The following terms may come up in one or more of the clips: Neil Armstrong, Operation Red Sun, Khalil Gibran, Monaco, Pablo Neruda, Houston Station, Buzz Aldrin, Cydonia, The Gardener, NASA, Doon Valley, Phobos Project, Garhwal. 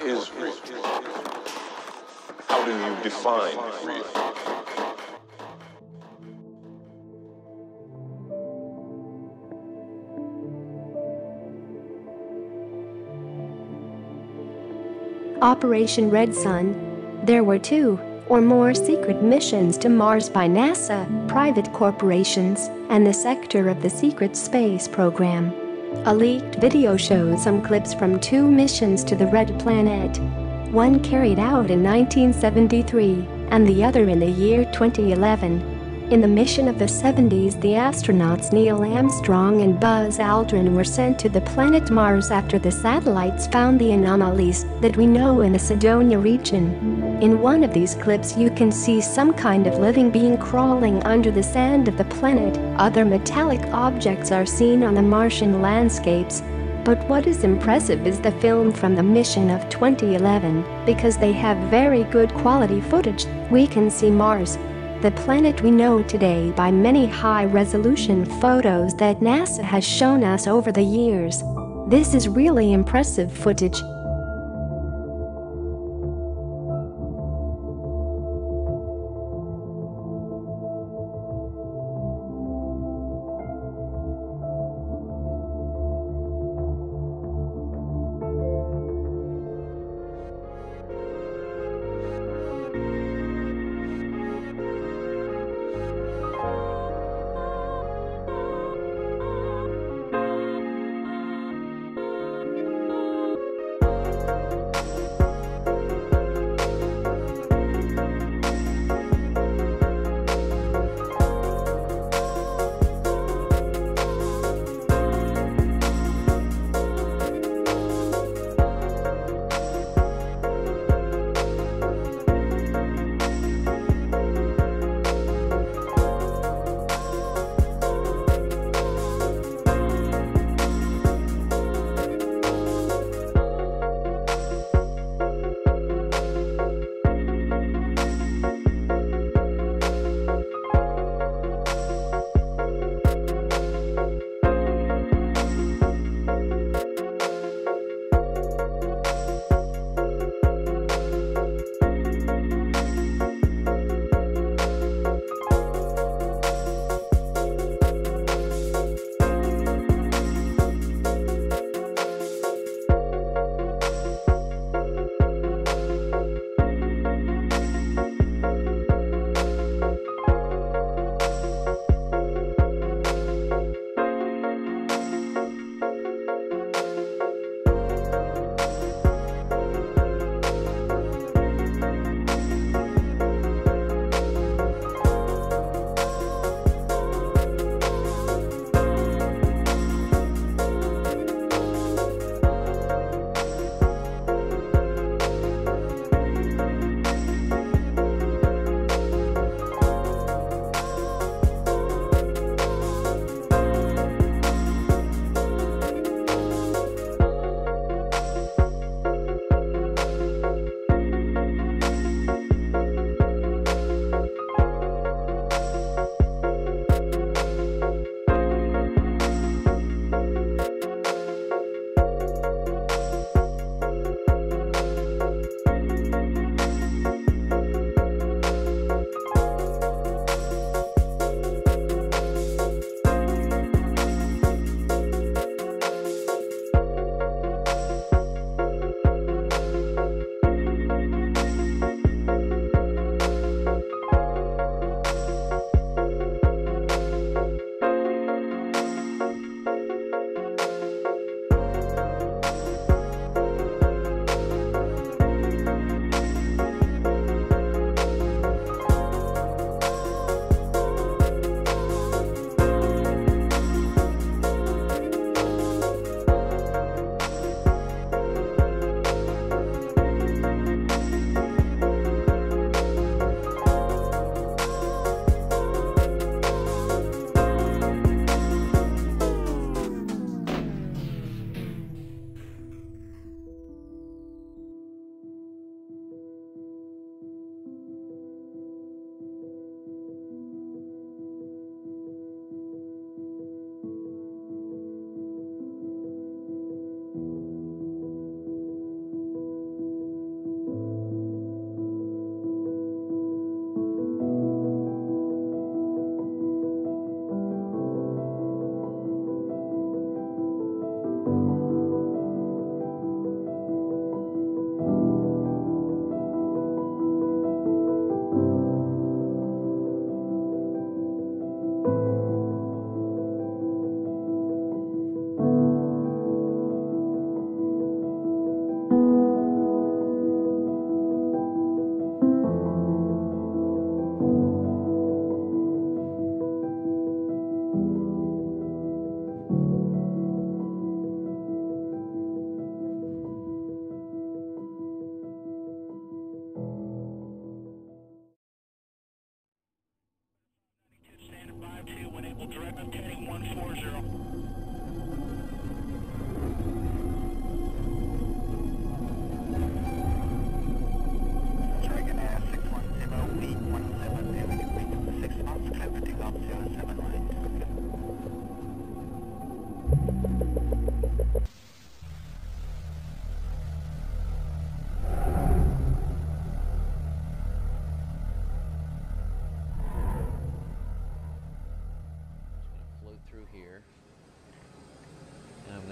What is real? How do you define real? Operation Red Sun. There were 2 or more secret missions to Mars by NASA, private corporations, and the sector of the secret space program. A leaked video shows some clips from 2 missions to the Red Planet. One carried out in 1973 and the other in the year 2011. In the mission of the 70s, the astronauts Neil Armstrong and Buzz Aldrin were sent to the planet Mars after the satellites found the anomalies that we know in the Cydonia region. In one of these clips you can see some kind of living being crawling under the sand of the planet. Other metallic objects are seen on the Martian landscapes. But what is impressive is the film from the mission of 2011, because they have very good quality footage. We can see Mars, the planet we know today, by many high-resolution photos that NASA has shown us over the years. This is really impressive footage.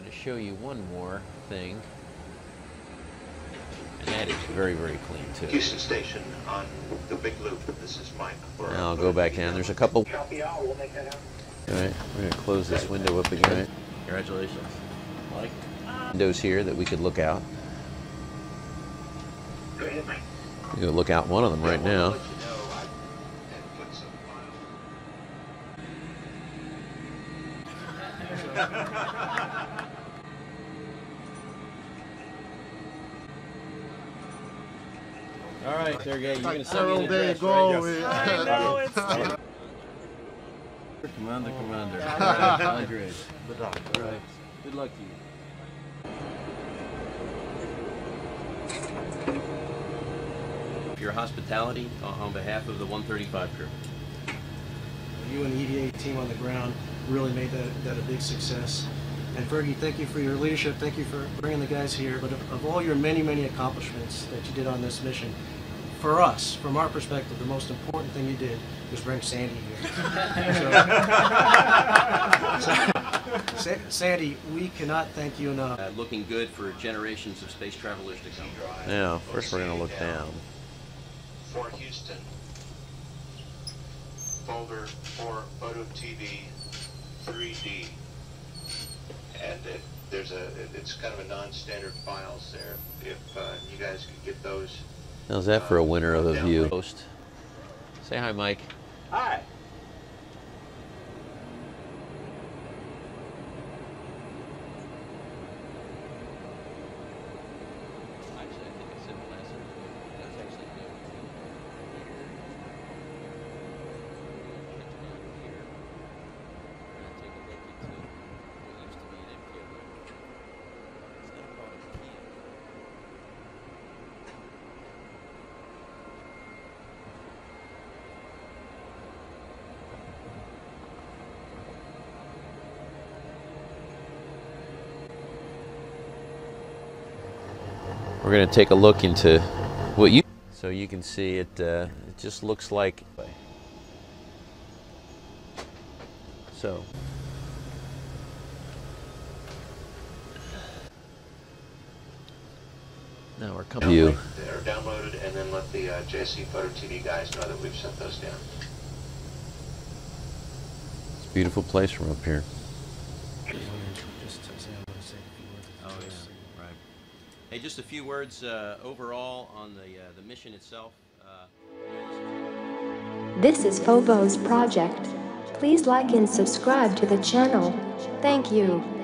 wanted to show you one more thing. And that is very, very clean, too. Houston Station on the big loop. This is Mike. Now I'll go back down. There's a couple. Copy all. We'll make that happen. All right. We're going to close this window up again. Congratulations. Mike. Windows here that we could look out. Go ahead, Mike. We're going to look out one of them right now. All right, Sergey, you're going to send me an address, right? I know, it's... Commander, Commander. Andre. All right, good luck to you. Your hospitality on behalf of the 135 crew. You and the EDA team on the ground really made that a big success. And Fergie, thank you for your leadership. Thank you for bringing the guys here. But of all your many, many accomplishments that you did on this mission, for us, from our perspective, the most important thing you did was bring Sandy here. Sandy, we cannot thank you enough. Looking good for generations of space travelers to come. Now, first we're going to look down. For Houston, folder for Photo TV 3D, and there's it's kind of a non-standard files there. If you guys could get those. How's that for a winner of the view? Host, say hi, Mike. Hi. We're going to take a look into what you... So you can see it, it just looks like... So... Now we're coming... They're downloaded, and then let the JC Photo TV guys know that we've sent those down. It's a beautiful place from up here. Hey, just a few words overall on the mission itself. This is Phobos Project. Please like and subscribe to the channel. Thank you.